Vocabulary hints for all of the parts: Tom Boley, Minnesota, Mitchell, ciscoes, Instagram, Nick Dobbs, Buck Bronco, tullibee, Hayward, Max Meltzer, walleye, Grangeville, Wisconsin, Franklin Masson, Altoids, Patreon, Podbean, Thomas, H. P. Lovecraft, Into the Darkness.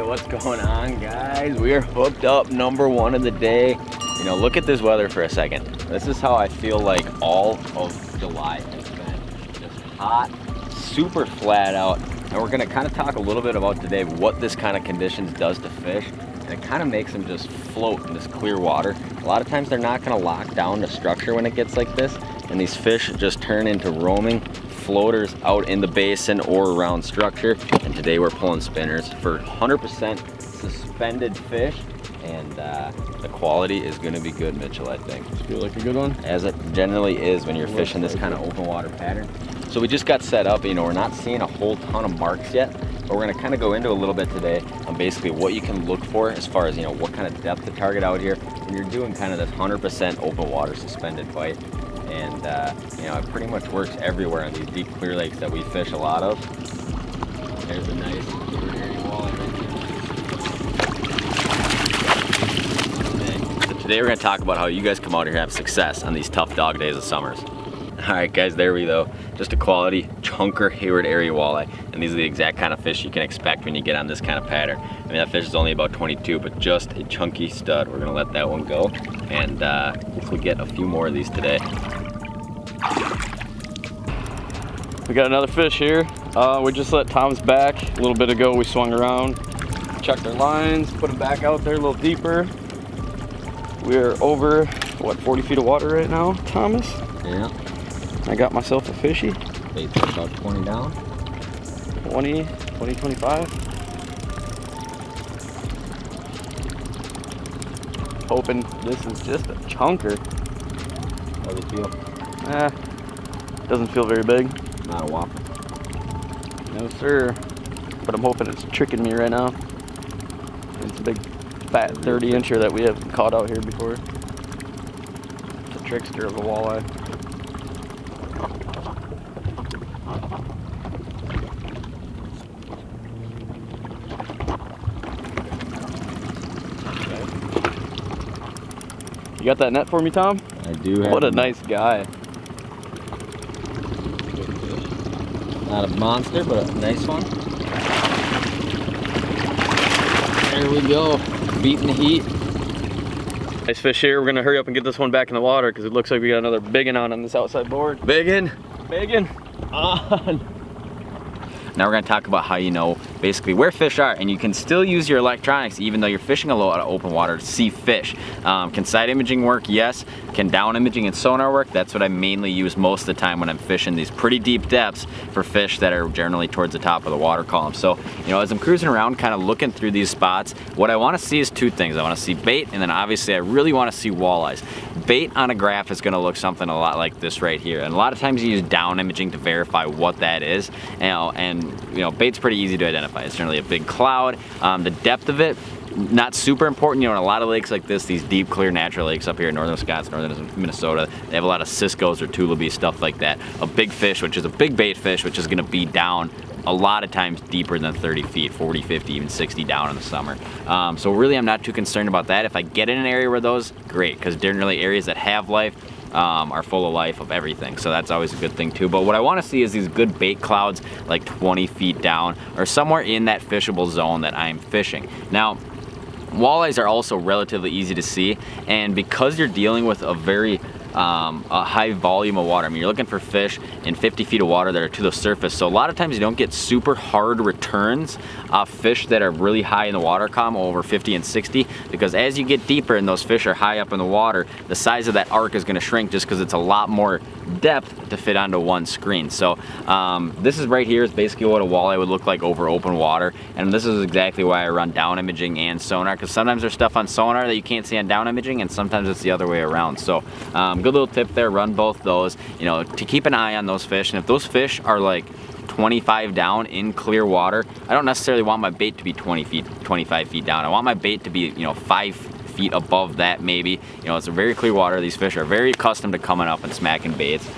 right, what's going on, guys? We are hooked up, number one of the day. You know, look at this weather for a second. This is how I feel like all of July has been. Just hot, super flat out. And we're gonna kind of talk a little bit about today what this kind of conditions does to fish. And it kind of makes them just float in this clear water. A lot of times they're not gonna lock down the structure when it gets like this. And these fish just turn into roaming floaters out in the basin or around structure. And today we're pulling spinners for 100% suspended fish. And the quality is gonna be good, Mitchell, I think. Does it feel like a good one? As it generally is when you're fishing this kind of open water pattern. So we just got set up, you know, we're not seeing a whole ton of marks yet, but we're gonna kind of go into a little bit today on basically what you can look for as far as, you know, what kind of depth to target out here when you're doing kind of this 100% open water suspended bite. And, you know, it pretty much works everywhere on these deep clear lakes that we fish a lot of. There's a nice clear walleye right there. So today we're gonna talk about how you guys come out here and have success on these tough dog days of summers. All right, guys, there we go. Just a quality chunker Hayward area walleye. And these are the exact kind of fish you can expect when you get on this kind of pattern. I mean, that fish is only about 22, but just a chunky stud. We're gonna let that one go. And hopefully get a few more of these today. We got another fish here. We just let Thomas back. A little bit ago, we swung around, checked their lines, put them back out there a little deeper. We're over, what, 40 feet of water right now, Thomas? Yeah. I got myself a fishy. Bait fish about 20 down. 20, 25. Hoping this is just a chunker. How does it feel? Doesn't feel very big. Not a whopper. No, sir. But I'm hoping it's tricking me right now. It's a big, fat 30-incher that we haven't caught out here before. It's a trickster of a walleye. You got that net for me, Tom? I do have. What a nice guy. Not a monster, but a nice one. There we go, beating the heat. Nice fish here. We're gonna hurry up and get this one back in the water because it looks like we got another big one on this outside board. Big one. Big one. On. Now we're gonna talk about how you know basically where fish are, and you can still use your electronics even though you're fishing a lot of open water to see fish. Can sight imaging work? Yes. Can down imaging and sonar work? That's what I mainly use most of the time when I'm fishing these pretty deep depths for fish that are generally towards the top of the water column. So, you know, as I'm cruising around kind of looking through these spots, what I wanna see is two things. I wanna see bait, and then obviously I really wanna see walleyes. Bait on a graph is gonna look something a lot like this right here. And a lot of times you use down imaging to verify what that is. And bait's pretty easy to identify. It's generally a big cloud. The depth of it, not super important. You know, in a lot of lakes like this, these deep, clear, natural lakes up here in northern Wisconsin, northern Minnesota, they have a lot of ciscoes or tullibee, stuff like that. A big fish, which is a big bait fish, which is gonna be down a lot of times deeper than 30 feet, 40, 50, even 60 down in the summer. So really, I'm not too concerned about that. If I get in an area where those, great, because generally areas that have life, are full of life, of everything. So that's always a good thing too. But what I want to see is these good bait clouds like 20 feet down or somewhere in that fishable zone that I'm fishing. Now, walleyes are also relatively easy to see, and because you're dealing with a very high volume of water. I mean, you're looking for fish in 50 feet of water that are to the surface. So a lot of times you don't get super hard returns off fish that are really high in the water column, over 50 and 60, because as you get deeper and those fish are high up in the water, the size of that arc is gonna shrink just because it's a lot more depth to fit onto one screen. So this is right here is basically what a walleye would look like over open water. And this is exactly why I run down imaging and sonar, because sometimes there's stuff on sonar that you can't see on down imaging, and sometimes it's the other way around. So good little tip there, run both those, you know, to keep an eye on those fish. And if those fish are like 25 down in clear water, I don't necessarily want my bait to be 20 feet, 25 feet down. I want my bait to be, you know, 5 feet above that maybe. You know, it's a very clear water. These fish are very accustomed to coming up and smacking baits.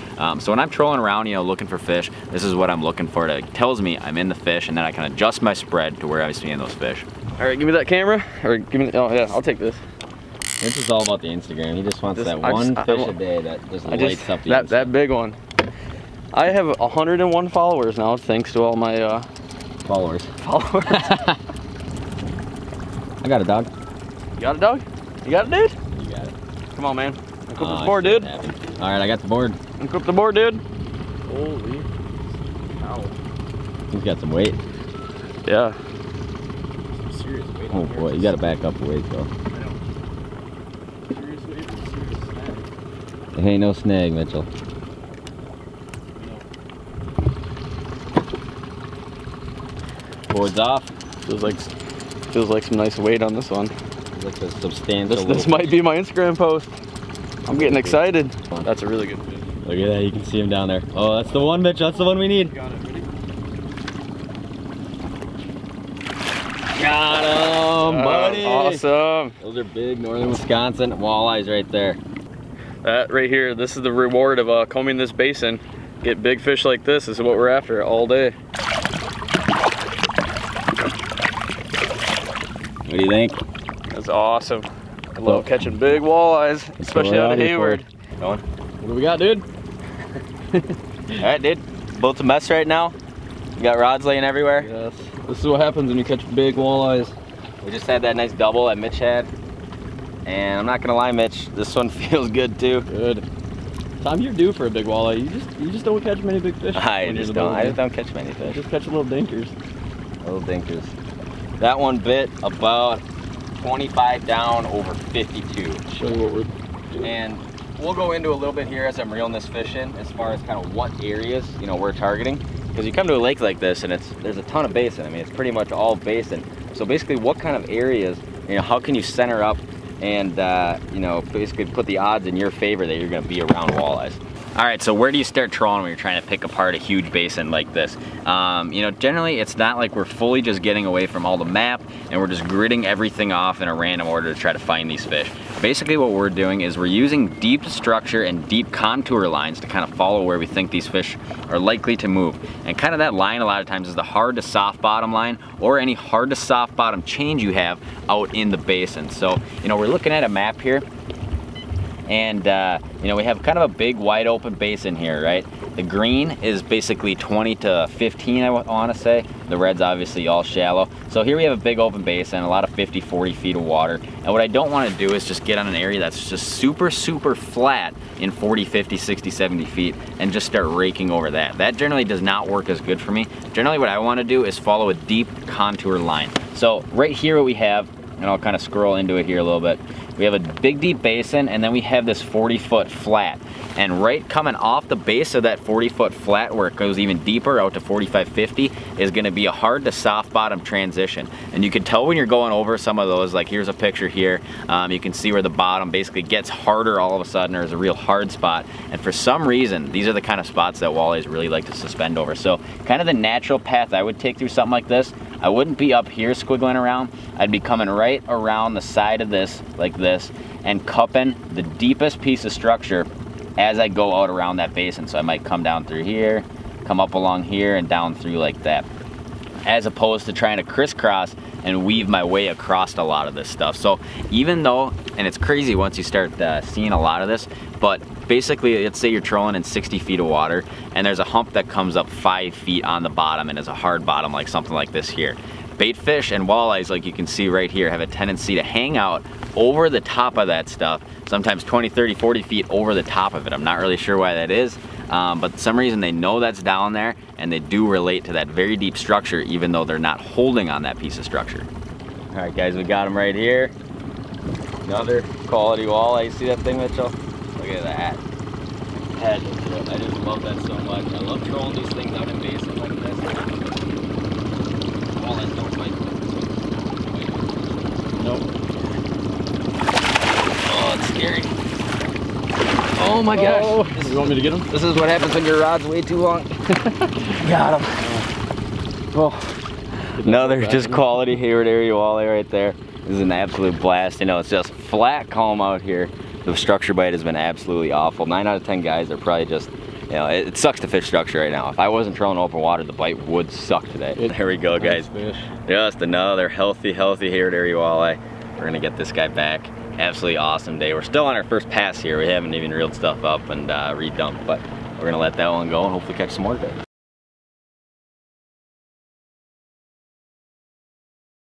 So when I'm trolling around, you know, looking for fish, this is what I'm looking for. It tells me I'm in the fish, and then I can adjust my spread to where I'm seeing those fish. All right, give me that camera, or give me, oh yeah, I'll take this. This is all about the Instagram. He just wants that one fish a day that just lights up the Instagram. That big one. I have 101 followers now, thanks to all my followers. I got a dog. You got a dog? You got it, dude? You got it. Come on, man. Equip the board, dude. Happened. All right, I got the board. Equip the board, dude. Holy cow. He's got some weight. Yeah. Some serious weight. Oh, boy. You got to back up a ways, though. I know. Serious weight or serious snag? There ain't no snag, Mitchell. No. Board's off. Feels like some nice weight on this one. Like a substantial. This might be my Instagram post. I'm getting excited. That's a really good fish. Look at that, you can see him down there. Oh, that's the one, Mitch. That's the one we need. Got it. Ready? Got him, buddy. Awesome. Those are big northern Wisconsin walleyes right there. That right here, this is the reward of combing this basin. Get big fish like this. This is what we're after all day. What do you think? That's awesome. I love catching big walleyes, especially out of Hayward. What do we got, dude? All right, dude. Boat's a mess right now. We got rods laying everywhere. Yes. This is what happens when you catch big walleyes. We just had that nice double that Mitch had. And I'm not gonna lie, Mitch, this one feels good too. Good. Tom, you're due for a big walleye. You just don't catch many big fish. I just don't catch many fish. I just catch little dinkers. Little dinkers. That one bit about 25 down over 52. Show you what we're doing. And we'll go into a little bit here as I'm reeling this fish in as far as kind of what areas, you know, we're targeting. Because you come to a lake like this and there's a ton of basin. I mean, it's pretty much all basin. So basically what kind of areas, you know, how can you center up and, you know, basically put the odds in your favor that you're going to be around walleyes. All right, so where do you start trolling when you're trying to pick apart a huge basin like this? You know, generally it's not like we're fully just getting away from all the map and we're just gridding everything off in a random order to try to find these fish. Basically what we're doing is we're using deep structure and deep contour lines to kind of follow where we think these fish are likely to move. And kind of that line a lot of times is the hard to soft bottom line or any hard to soft bottom change you have out in the basin. So, you know, we're looking at a map here. And, you know, we have kind of a big wide open basin here, right? The green is basically 20 to 15, I want to say. The red's obviously all shallow. So here we have a big open basin, a lot of 50, 40 feet of water. And what I don't want to do is just get on an area that's just super, super flat in 40, 50, 60, 70 feet and just start raking over that. That generally does not work as good for me. Generally what I want to do is follow a deep contour line. So right here what we have, and I'll kind of scroll into it here a little bit. We have a big deep basin and then we have this 40-foot flat. And right coming off the base of that 40-foot flat where it goes even deeper out to 45, 50 is gonna be a hard to soft bottom transition. And you can tell when you're going over some of those, like here's a picture here, you can see where the bottom basically gets harder all of a sudden or is a real hard spot. And for some reason, these are the kind of spots that walleyes really like to suspend over. So kind of the natural path I would take through something like this, I wouldn't be up here squiggling around. I'd be coming right around the side of this, like this, and cupping the deepest piece of structure as I go out around that basin. So I might come down through here, come up along here, and down through like that. As opposed to trying to crisscross and weave my way across a lot of this stuff. So even though, and it's crazy once you start seeing a lot of this, but basically let's say you're trolling in 60 feet of water and there's a hump that comes up 5 feet on the bottom and is a hard bottom like something like this here. Bait fish and walleyes, like you can see right here, have a tendency to hang out over the top of that stuff, sometimes 20, 30, 40 feet over the top of it. I'm not really sure why that is, but for some reason they know that's down there and they do relate to that very deep structure even though they're not holding on that piece of structure. All right, guys, we got them right here. Another quality walleye. You see that thing, Mitchell? Look at that. Head into it. I just love that so much. I love trolling these things out in basin like this. Walleyes don't bite. Nope. Oh, it's scary. Oh my gosh. Oh, you want me to get him? This is what happens when your rod's way too long. Got him. Oh. Another just quality Hayward area walleye right there. This is an absolute blast. You know, it's just flat calm out here. The structure bite has been absolutely awful. 9 out of 10 guys are probably just, you know, it sucks to fish structure right now. If I wasn't trolling open water, the bite would suck today. There we go, guys. Nice fish. Just another healthy, healthy Hayward area walleye. We're gonna get this guy back. Absolutely awesome day. We're still on our first pass here. We haven't even reeled stuff up and redumped, but we're gonna let that one go and hopefully catch some more today.